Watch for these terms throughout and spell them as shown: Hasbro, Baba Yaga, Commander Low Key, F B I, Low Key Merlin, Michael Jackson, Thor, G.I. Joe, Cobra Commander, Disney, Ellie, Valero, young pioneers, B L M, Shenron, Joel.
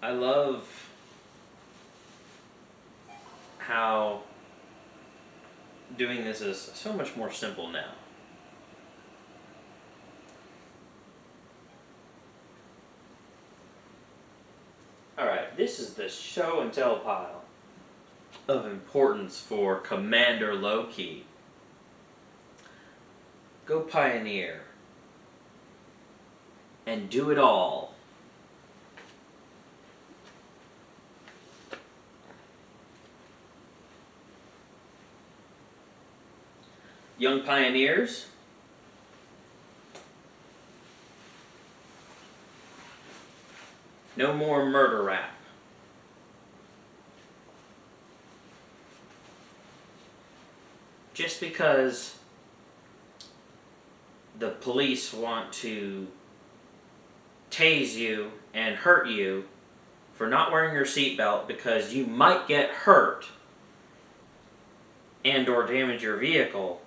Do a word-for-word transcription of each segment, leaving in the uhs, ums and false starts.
I love how doing this is so much more simple now. Alright, this is the show and tell pile of importance for Commander Low Key. Go pioneer and do it all. Young pioneers, no more murder rap. Just because the police want to tase you and hurt you for not wearing your seatbelt because you might get hurt and or damage your vehicle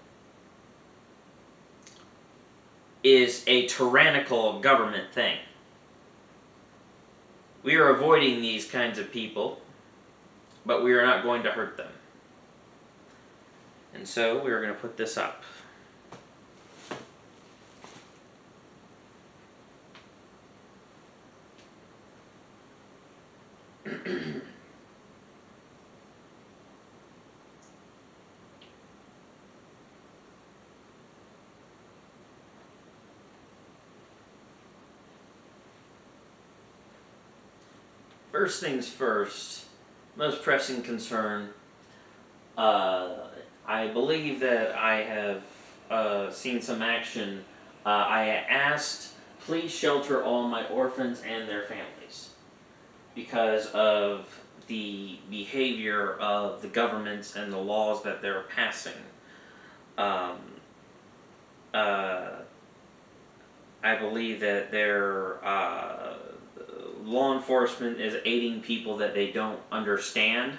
is a tyrannical government thing. We are avoiding these kinds of people, but we are not going to hurt them. And so we are going to put this up. First things first, most pressing concern, uh, I believe that I have uh, seen some action. Uh, I asked, please shelter all my orphans and their families because of the behavior of the governments and the laws that they're passing. Um, uh, I believe that they're... Uh, law enforcement is aiding people that they don't understand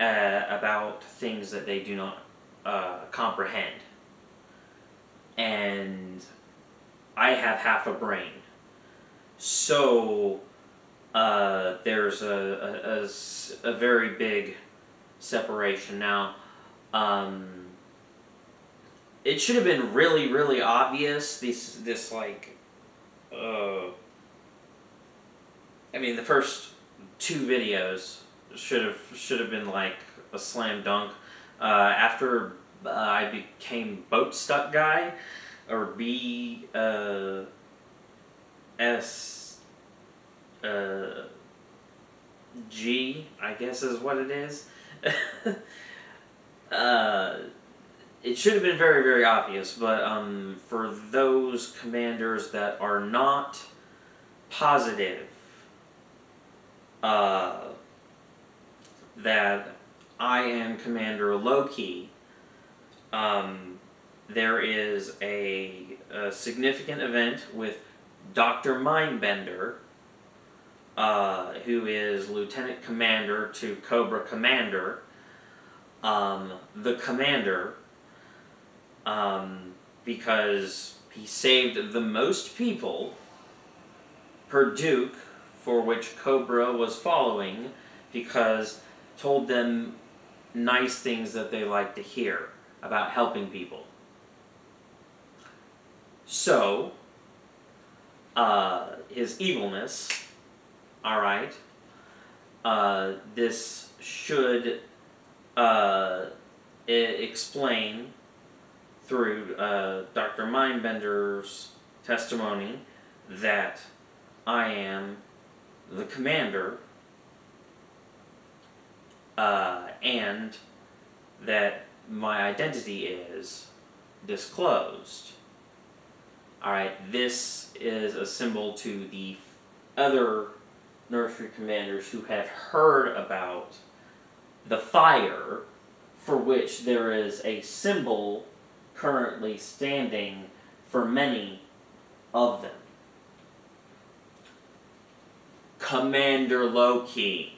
uh, about things that they do not uh, comprehend. And I have half a brain. So uh, there's a, a, a, a very big separation. Now, um, it should have been really, really obvious, this, this like... Uh, I mean, the first two videos should have should have been like a slam dunk. Uh, after uh, I became boat stuck guy, or B uh, S uh, G, I guess is what it is. uh, it should have been very very obvious, but um, for those commanders that are not positive. Uh, that I am Commander Low Key, um, there is a, a significant event with Doctor Mindbender, uh, who is Lieutenant Commander to Cobra Commander, um, the Commander, um, because he saved the most people per Duke, for which Cobra was following, because told them nice things that they like to hear about helping people. So, uh, his evilness, alright, uh, this should uh, explain through uh, Doctor Mindbender's testimony that I am the commander, uh, and that my identity is disclosed. Alright, this is a symbol to the other nursery commanders who have heard about the fire, for which there is a symbol currently standing for many of them. Commander Low Key,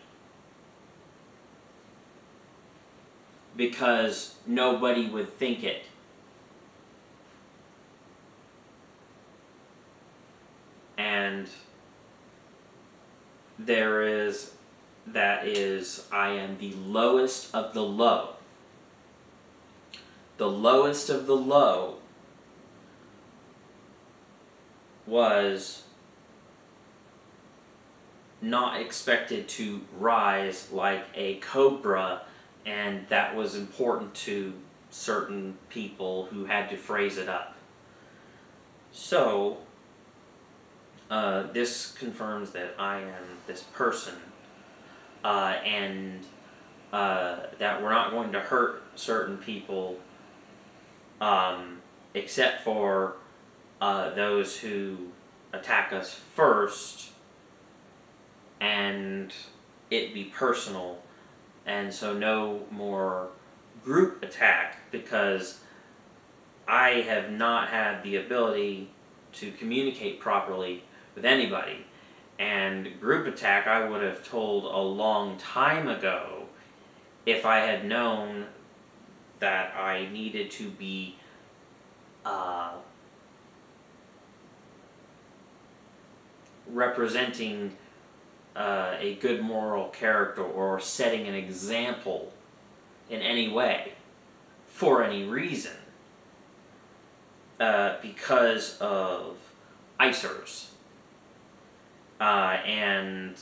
because nobody would think it. And There is, that is, I am the lowest of the low. The lowest of the low was not expected to rise like a cobra, and that was important to certain people who had to phrase it up. So, uh, this confirms that I am this person, uh, and uh, that we're not going to hurt certain people, um, except for uh, those who attack us first, and it be personal, and so no more group attack, because I have not had the ability to communicate properly with anybody. And group attack I would have told a long time ago if I had known that I needed to be uh, representing uh, a good moral character or setting an example in any way, for any reason. Uh, because of icers. Uh, and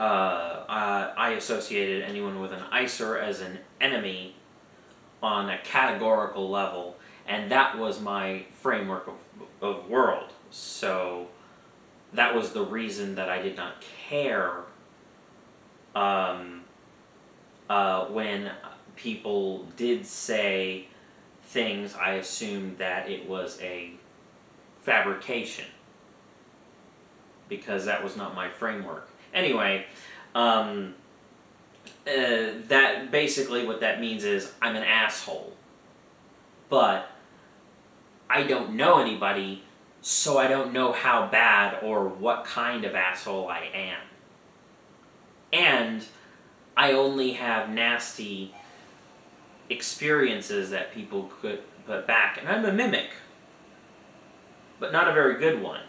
uh, uh, I associated anyone with an icer as an enemy on a categorical level, and that was my framework of, of world. So that was the reason that I did not care um, uh, when people did say things. I assumed that it was a fabrication, because that was not my framework. Anyway, um, uh, that basically what that means is I'm an asshole, but I don't know anybody, so I don't know how bad or what kind of asshole I am. And I only have nasty experiences that people could put back, and I'm a mimic, but not a very good one.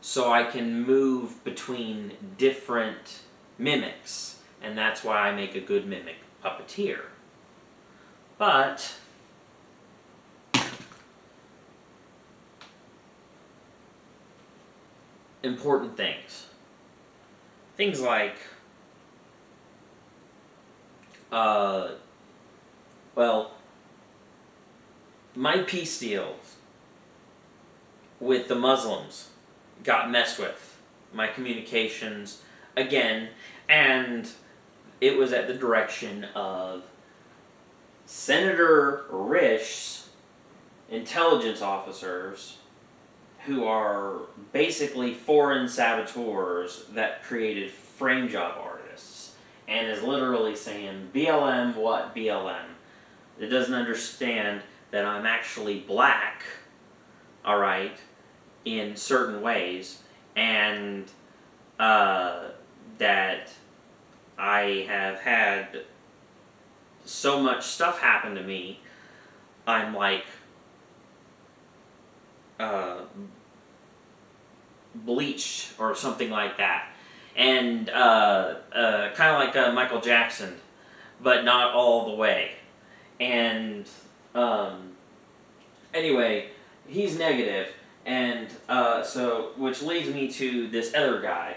So I can move between different mimics, and that's why I make a good mimic puppeteer. But important things. Things like Uh, well, my peace deals with the Muslims got messed with, my communications, again, and it was at the direction of Senator Risch's intelligence officers, who are basically foreign saboteurs that created frame job art. And is literally saying, B L M, what B L M? It doesn't understand that I'm actually black, alright, in certain ways, and uh, that I have had so much stuff happen to me, I'm like uh, bleached or something like that. And, uh, uh, kind of like uh, Michael Jackson, but not all the way. And, um, anyway, he's negative, and, uh, so, which leads me to this other guy.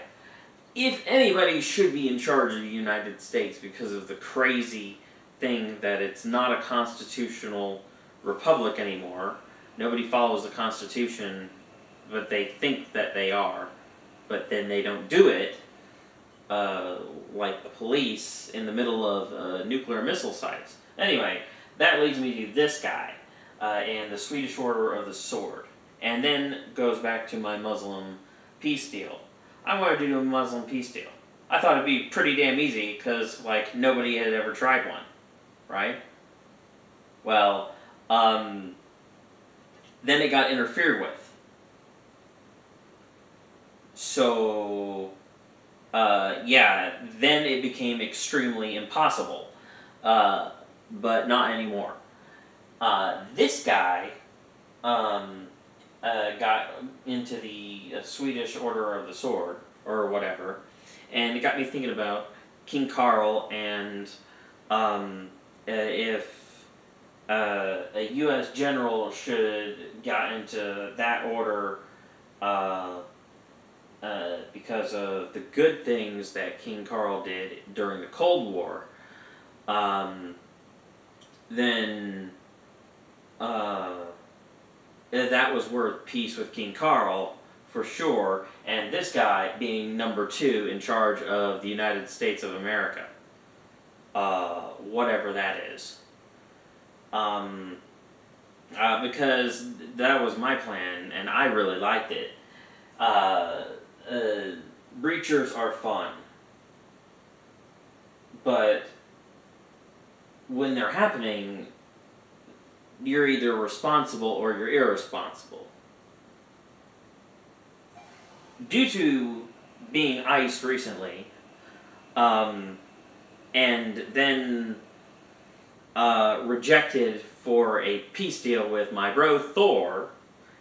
If anybody should be in charge of the United States because of the crazy thing that it's not a constitutional republic anymore, nobody follows the Constitution, but they think that they are, but then they don't do it, Uh, like the police in the middle of uh, nuclear missile sites. Anyway, that leads me to this guy uh, and the Swedish Order of the Sword. And then goes back to my Muslim peace deal. I wanted to do a Muslim peace deal. I thought it'd be pretty damn easy because, like, nobody had ever tried one, right? Well, um, then it got interfered with. So Uh, yeah, then it became extremely impossible, uh, but not anymore. Uh, this guy um, uh, got into the uh, Swedish Order of the Sword, or whatever, and it got me thinking about King Carl and um, if uh, a U S general should got into that order uh, uh, because of the good things that King Carl did during the Cold War, um, then uh, that was worth peace with King Carl, for sure, and this guy being number two in charge of the United States of America. Uh, whatever that is. Um, uh, because that was my plan, and I really liked it. Uh, uh, breachers are fun. But when they're happening, you're either responsible or you're irresponsible. Due to being iced recently, um, and then uh, rejected for a peace deal with my bro Thor,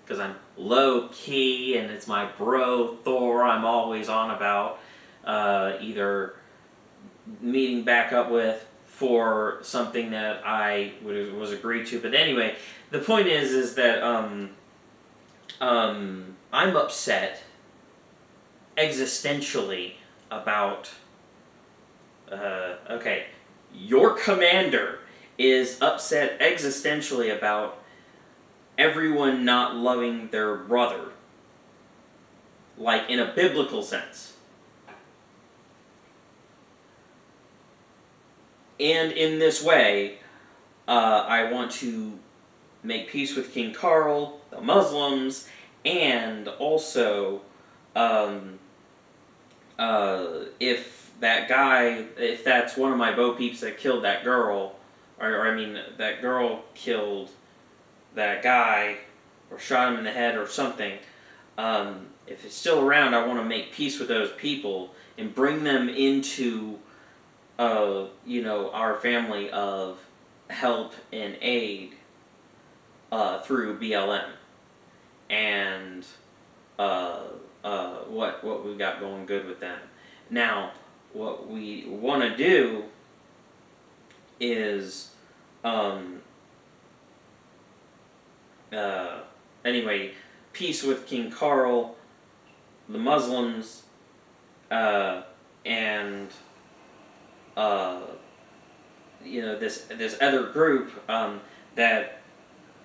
because I'm low key and it's my bro Thor I'm always on about uh, either meeting back up with for something that I was agreed to. But anyway, the point is, is that um, um, I'm upset existentially about, uh, okay, your commander is upset existentially about everyone not loving their brother, like in a biblical sense. And in this way, uh, I want to make peace with King Carl, the Muslims, and also, um, Uh, if that guy, if that's one of my bo peeps that killed that girl, or, or I mean, that girl killed that guy, or shot him in the head or something, um, if it's still around, I want to make peace with those people and bring them into, uh, you know, our family of help and aid, uh, through B L M. And, uh, Uh, what what we got going good with them. Now, what we want to do is, um, uh, anyway, peace with King Carl, the Muslims, uh, and, uh, you know, this, this other group, um, that,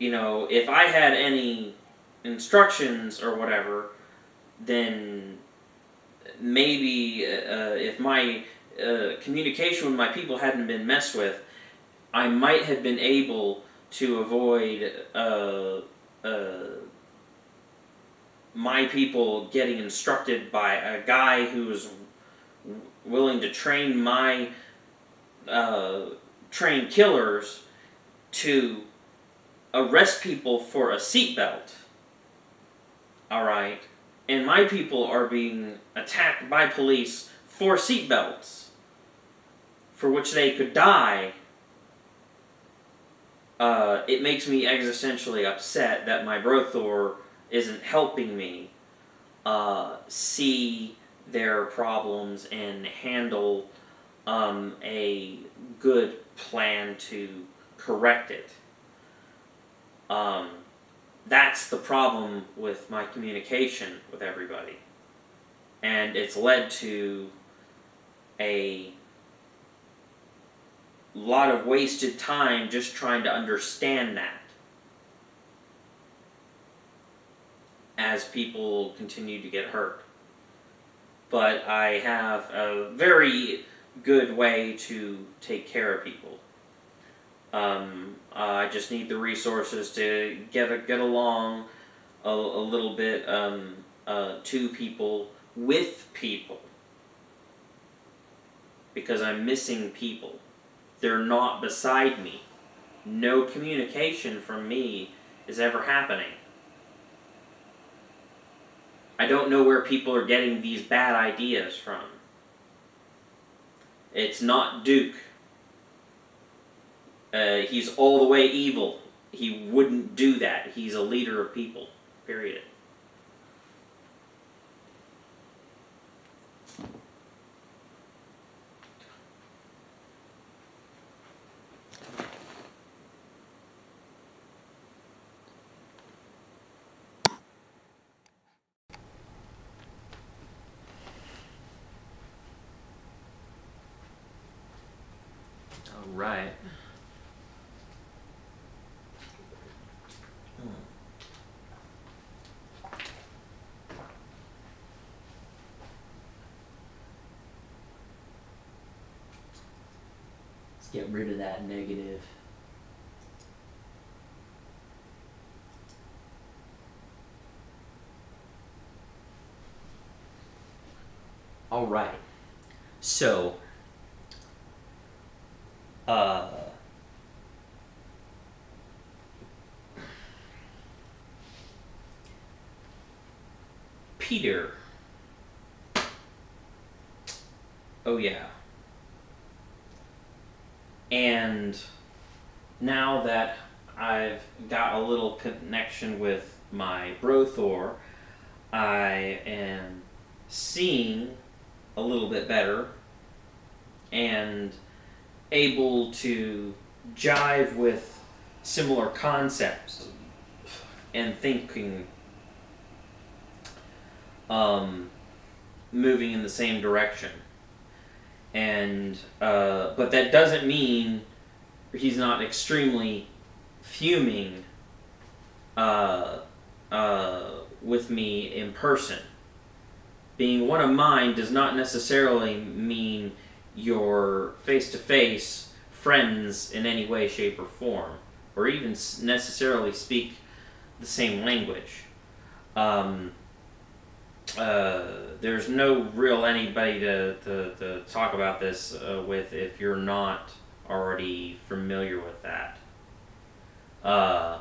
you know, if I had any instructions or whatever, then maybe uh, if my uh, communication with my people hadn't been messed with, I might have been able to avoid uh, uh, my people getting instructed by a guy who was w willing to train my uh, train killers to arrest people for a seatbelt. All right. And my people are being attacked by police for seatbelts, for which they could die. Uh, it makes me existentially upset that my bro Thor isn't helping me uh, see their problems and handle um, a good plan to correct it. Um... That's the problem with my communication with everybody. And it's led to a lot of wasted time just trying to understand that, as people continue to get hurt. But I have a very good way to take care of people. Um, uh, I just need the resources to get a, get along a, a little bit um, uh, to people, with people. Because I'm missing people. They're not beside me. No communication from me is ever happening. I don't know where people are getting these bad ideas from. It's not Duke. Uh, he's all the way evil. He wouldn't do that. He's a leader of people. Period. Right. Hmm. Let's get rid of that negative. All right. So. Uh, Peter. Oh yeah. And now that I've got a little connection with my bro Thor, I am seeing a little bit better and able to jive with similar concepts and thinking, um, moving in the same direction. And, uh, but that doesn't mean he's not extremely fuming, uh, uh, with me in person. Being one of mine does not necessarily mean your face-to-face friends in any way, shape, or form, or even necessarily speak the same language. Um, uh, there's no real anybody to, to, to talk about this uh, with if you're not already familiar with that. Uh,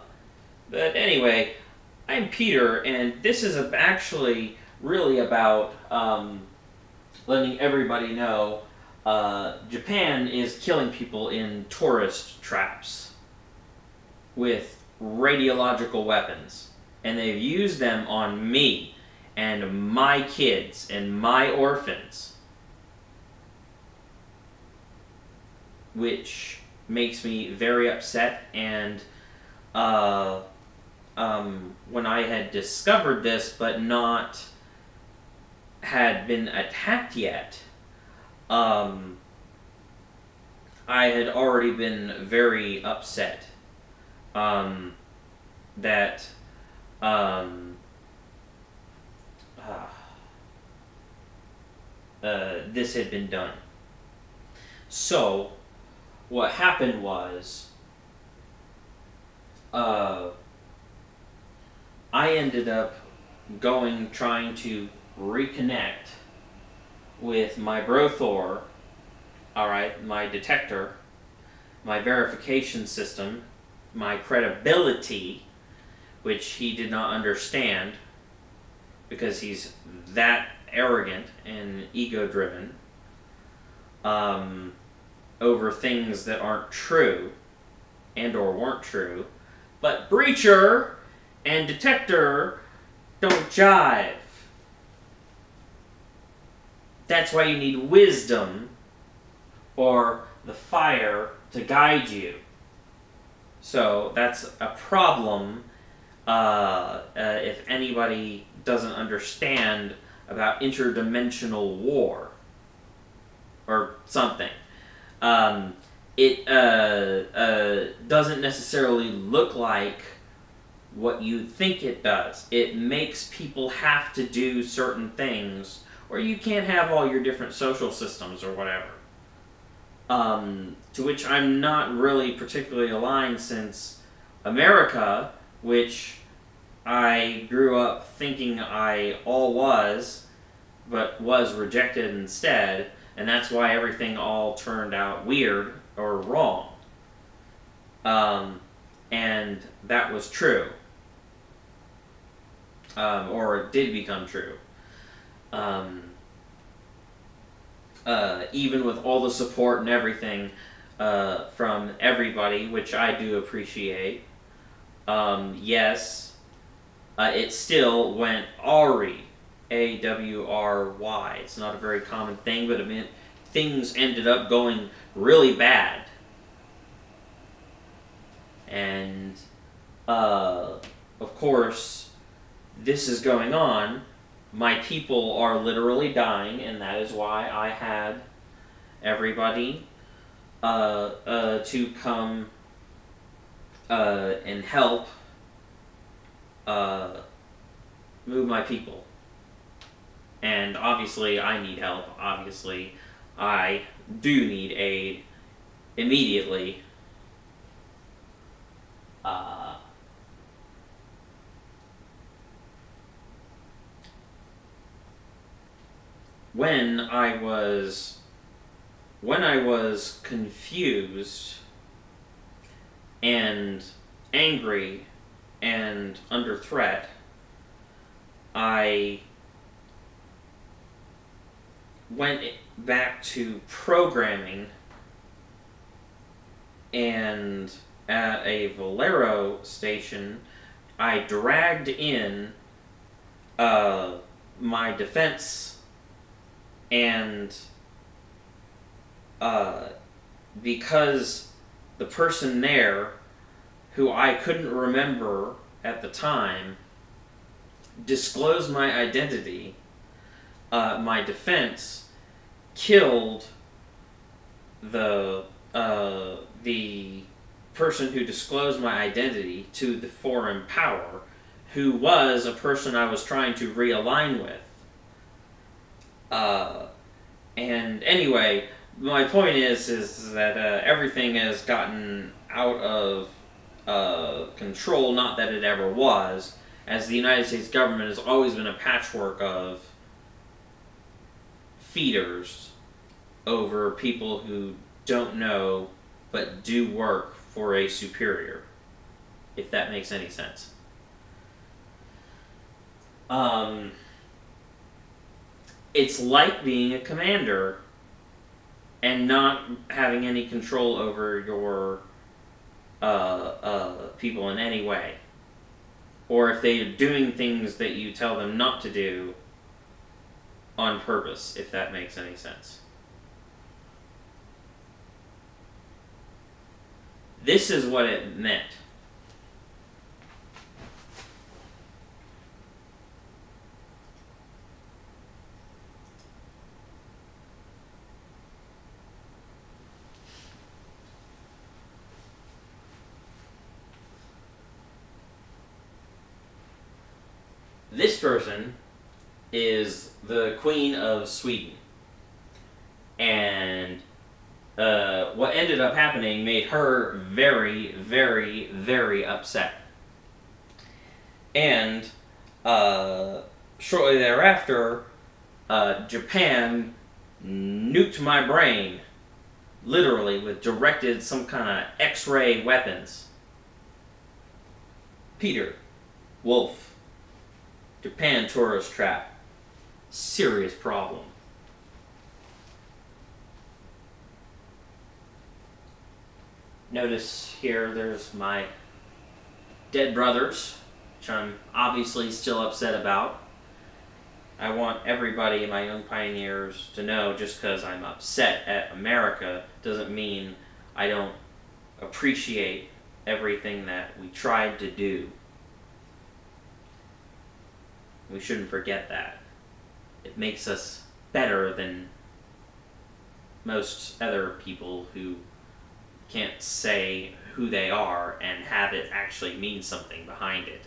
but anyway, I'm Peter, and this is actually really about um, letting everybody know Uh, Japan is killing people in tourist traps with radiological weapons, and they've used them on me and my kids and my orphans, which makes me very upset. And uh, um, when I had discovered this but not had been attacked yet, Um, I had already been very upset, um, that, um, uh, uh, this had been done. So, what happened was, uh, I ended up going, trying to reconnect with my bro Thor, alright, my detector, my verification system, my credibility, which he did not understand because he's that arrogant and ego-driven, um, over things that aren't true and or weren't true. But breacher and detector don't jive. That's why you need wisdom or the fire to guide you. So that's a problem uh, uh, if anybody doesn't understand about interdimensional war or something. Um, it uh, uh, doesn't necessarily look like what you think it does. It makes people have to do certain things, or you can't have all your different social systems or whatever. Um, to which I'm not really particularly aligned, since America, which I grew up thinking I all was, but was rejected instead, and that's why everything all turned out weird or wrong. Um, and that was true. Um, or it did become true. Um, uh, even with all the support and everything uh, from everybody, which I do appreciate, um, yes, uh, uh, it still went Awry, A W R Y. It's not a very common thing, but it meant things ended up going really bad. And, uh, of course, this is going on. My people are literally dying, and that is why I had everybody uh, uh, to come uh, and help uh, move my people. And obviously, I need help. Obviously, I do need aid immediately. Uh, when I was, when I was confused and angry and under threat, I went back to programming, and at a Valero station, I dragged in uh, my defense, and uh, because the person there, who I couldn't remember at the time, disclosed my identity, uh, my defense killed the uh, the person who disclosed my identity to the foreign power, who was a person I was trying to realign with. Uh, and anyway, my point is is that uh, everything has gotten out of uh, control, not that it ever was, as the United States government has always been a patchwork of feeders over people who don't know but do work for a superior, if that makes any sense. Um, it's like being a commander and not having any control over your uh, uh, people in any way. Or if they're doing things that you tell them not to do on purpose, if that makes any sense. This is what it meant. This person is the Queen of Sweden, and Uh, what ended up happening made her very, very, very upset. And uh, shortly thereafter, uh, Japan nuked my brain, literally, with directed some kind of X-ray weapons. Peter, Wolf, Japan tourist trap, serious problem. Notice here, there's my dead brothers, which I'm obviously still upset about. I want everybody in my Young Pioneers to know, just because I'm upset at America doesn't mean I don't appreciate everything that we tried to do. We shouldn't forget that. It makes us better than most other people who can't say who they are and have it actually mean something behind it.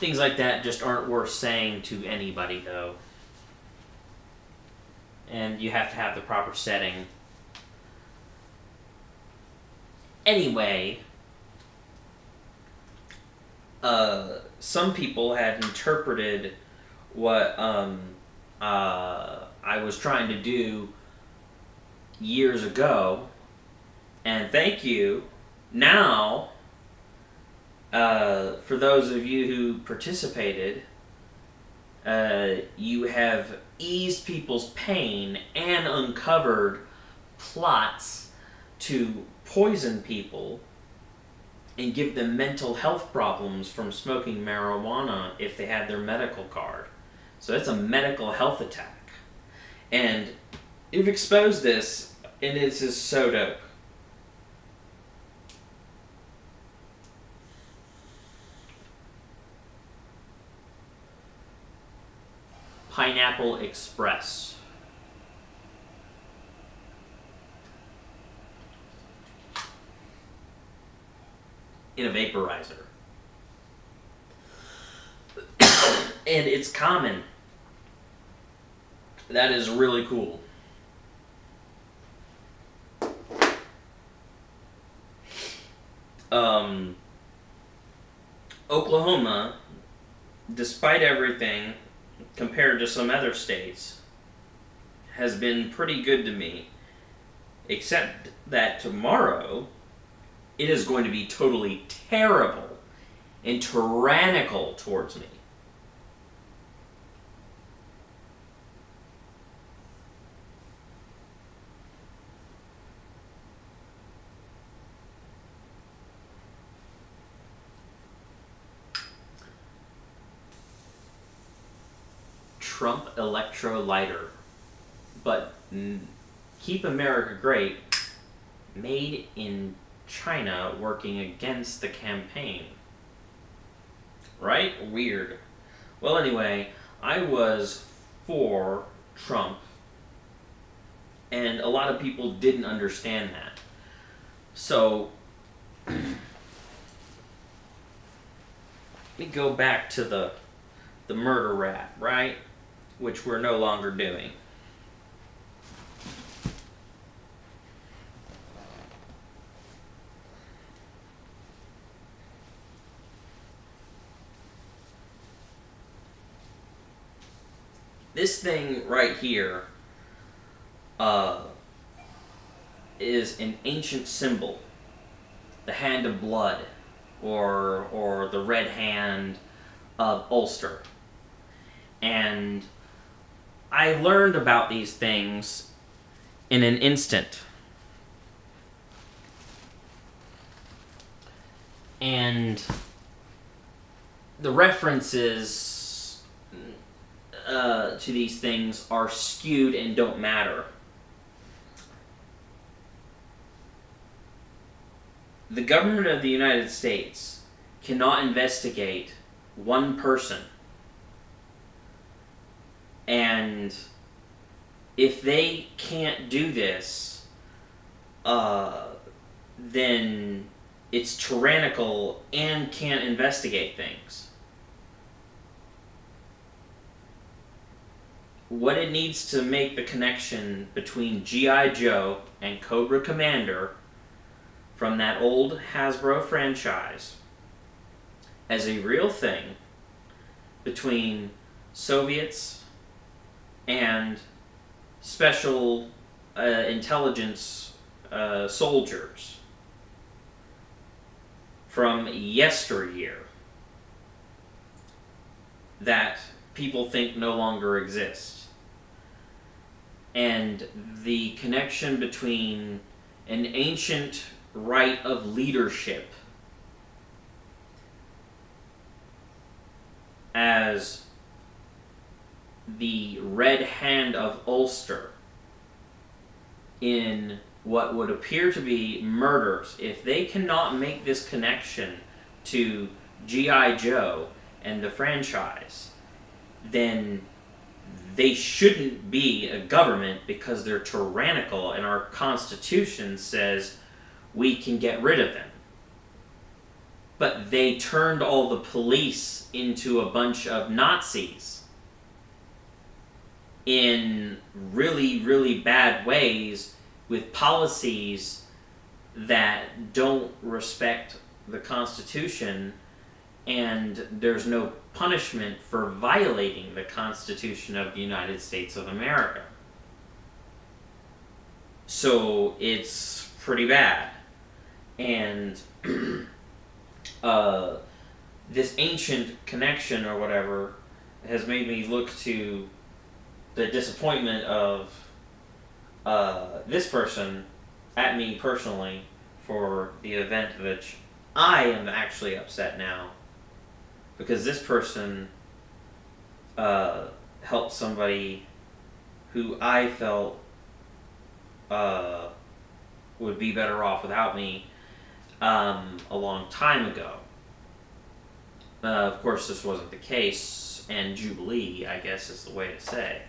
Things like that just aren't worth saying to anybody, though. And you have to have the proper setting. Anyway, Uh, some people had interpreted what um, uh, I was trying to do years ago, and thank you now uh, for those of you who participated uh, you have eased people's pain and uncovered plots to poison people and give them mental health problems from smoking marijuana if they had their medical card. So that's a medical health attack. And you've exposed this, and this is so dope. Pineapple Express. In a vaporizer. And it's common. That is really cool. Um, Oklahoma, despite everything, compared to some other states, has been pretty good to me. Except that tomorrow, it is going to be totally terrible and tyrannical towards me. Trump Electro Lighter, but Keep America Great, made in China, working against the campaign. Right? Weird. Well, anyway, I was for Trump, and a lot of people didn't understand that. So, let me go back to the, the murder rap, right? Which we're no longer doing. This thing right here uh, is an ancient symbol, the hand of blood, or or the red hand of Ulster, and I learned about these things in an instant. And the references uh, to these things are skewed and don't matter. The government of the United States cannot investigate one person. And if they can't do this, uh, then it's tyrannical and can't investigate things. What it needs to make the connection between G I Joe and Cobra Commander from that old Hasbro franchise as a real thing between Soviets and special uh, intelligence uh, soldiers from yesteryear that people think no longer exist. And the connection between an ancient rite of leadership as the red hand of Ulster in what would appear to be murders. If they cannot make this connection to G I Joe and the franchise, then they shouldn't be a government because they're tyrannical and our Constitution says we can get rid of them. But they turned all the police into a bunch of Nazis in really, really bad ways with policies that don't respect the Constitution, and there's no punishment for violating the Constitution of the United States of America. So it's pretty bad. And uh, this ancient connection or whatever has made me look to the disappointment of uh, this person at me personally for the event, which I am actually upset now because this person uh, helped somebody who I felt uh, would be better off without me um, a long time ago. Uh, of course, this wasn't the case, and Jubilee, I guess, is the way to say.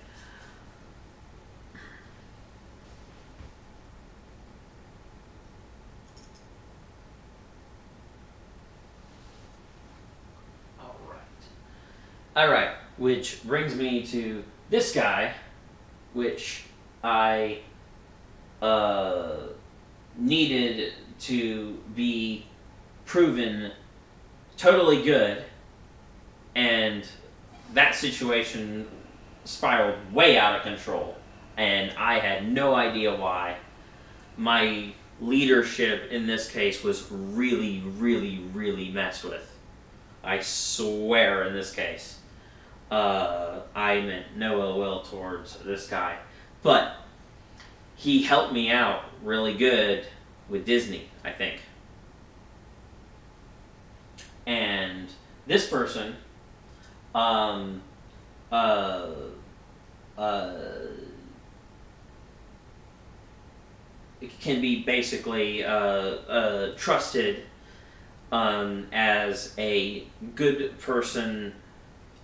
All right. All right, which brings me to this guy, which I uh, needed to be proven totally good, and that situation spiraled way out of control, and I had no idea why. My leadership in this case was really, really, really messed with. I swear in this case. Uh, I meant no ill will towards this guy. But he helped me out really good with Disney, I think. And this person, um, uh, uh, can be basically uh, uh, trusted um, as a good person,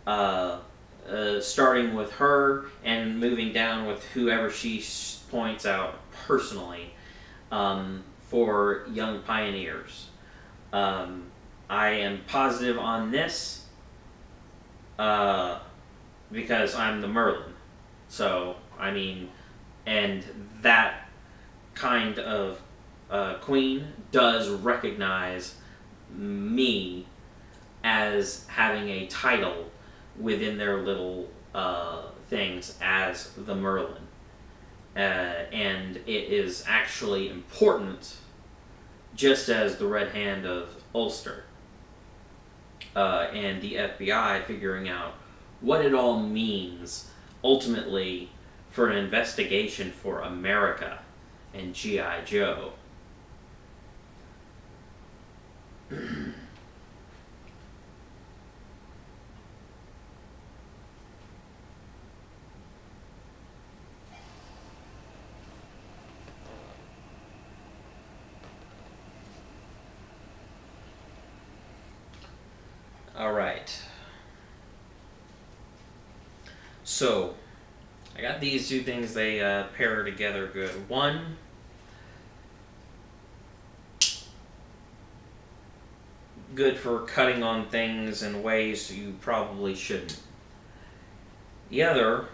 uh, uh, starting with her and moving down with whoever she points out personally um, for young pioneers. Um, I am positive on this, uh, because I'm the Merlin. So, I mean, and that kind of uh, queen does recognize me as having a title within their little uh, things as the Merlin. Uh, and it is actually important, just as the Red Hand of Ulster. Uh, and the F B I figuring out what it all means ultimately for an investigation for America and G I Joe. Alright, so I got these two things, they uh, pair together good. One, good for cutting on things in ways you probably shouldn't. The other,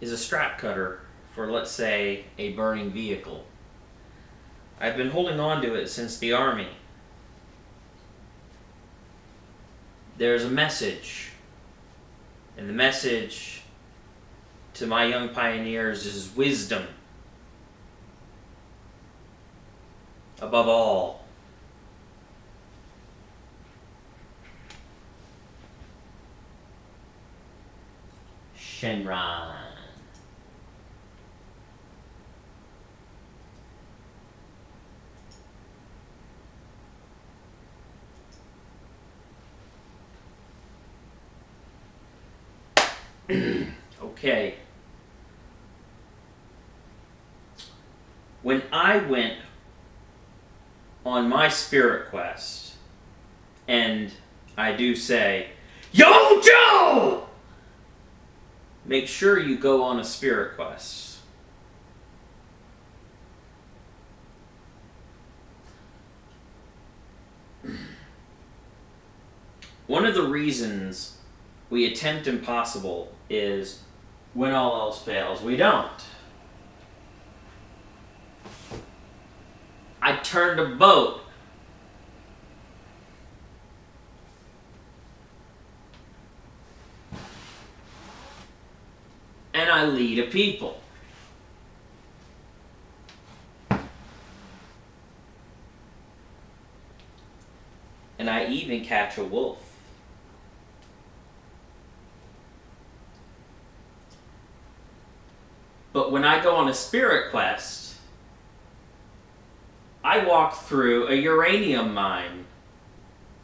is a strap cutter for, let's say, a burning vehicle. I've been holding on to it since the Army. There's a message. And the message to my young pioneers is wisdom. Above all. Shenron. Okay. When I went on my spirit quest, and I do say, Yo, Joe! Make sure you go on a spirit quest. One of the reasons we attempt impossible is when all else fails, we don't. I turned a boat. And I lead a people. catch a wolf. But when I go on a spirit quest, I walk through a uranium mine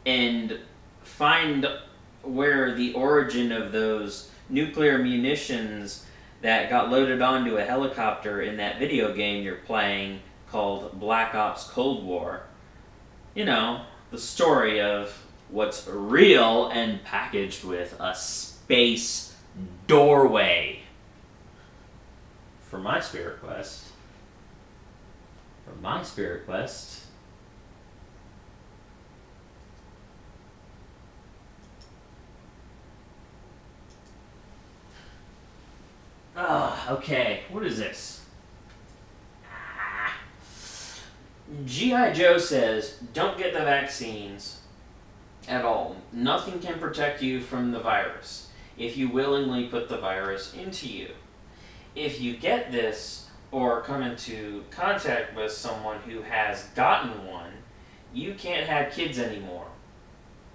and find where the origin of those nuclear munitions that got loaded onto a helicopter in that video game you're playing called Black Ops Cold War. You know, the story of what's real and packaged with a space doorway. For my spirit quest, for my spirit quest, ah, uh, okay, what is this? Ah. G I Joe says, don't get the vaccines at all. Nothing can protect you from the virus if you willingly put the virus into you. If you get this, or come into contact with someone who has gotten one, you can't have kids anymore.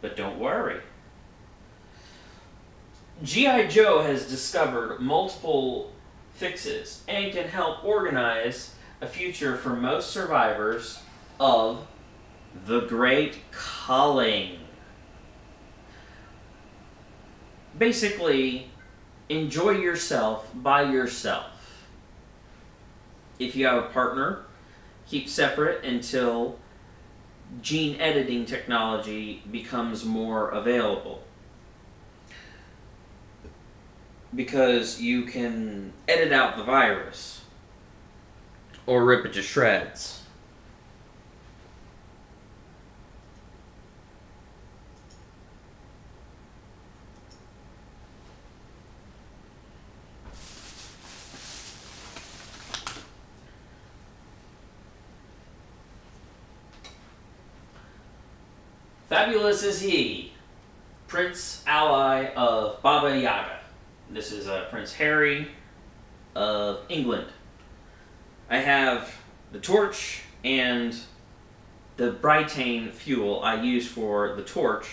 But don't worry. G I Joe has discovered multiple fixes and can help organize a future for most survivors of the Great Culling. Basically, enjoy yourself by yourself. If you have a partner, keep separate until gene editing technology becomes more available. Because you can edit out the virus or rip it to shreds. Fabulous is he, Prince Ally of Baba Yaga. This is uh, Prince Harry of England. I have the torch and the brytane fuel I use for the torch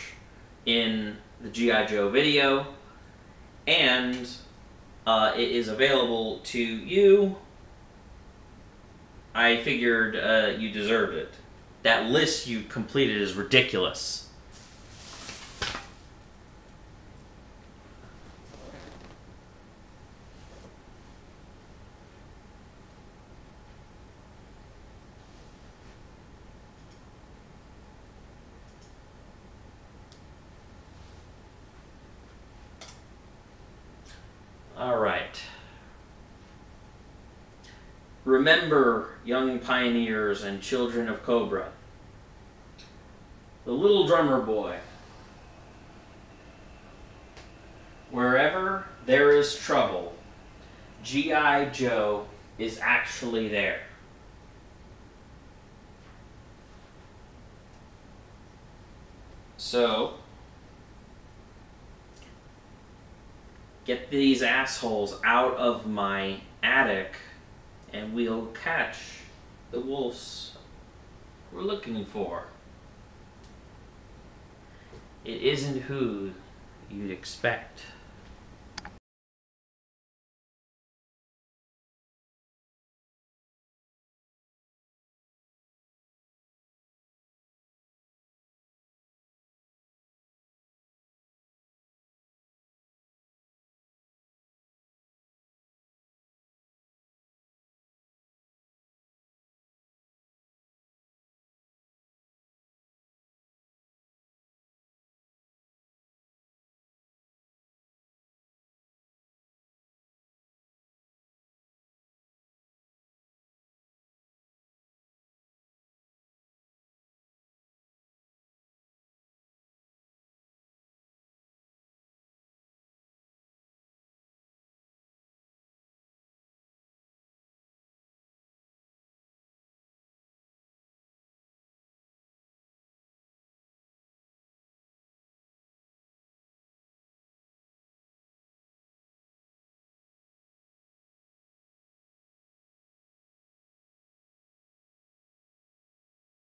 in the G I Joe video, and uh, it is available to you. I figured uh, you deserved it. That list you completed is ridiculous. All right. Remember, young pioneers and children of Cobra, the little drummer boy. Wherever there is trouble, G I Joe is actually there. So, get these assholes out of my attic, and we'll catch the wolves we're looking for. It isn't who you'd expect.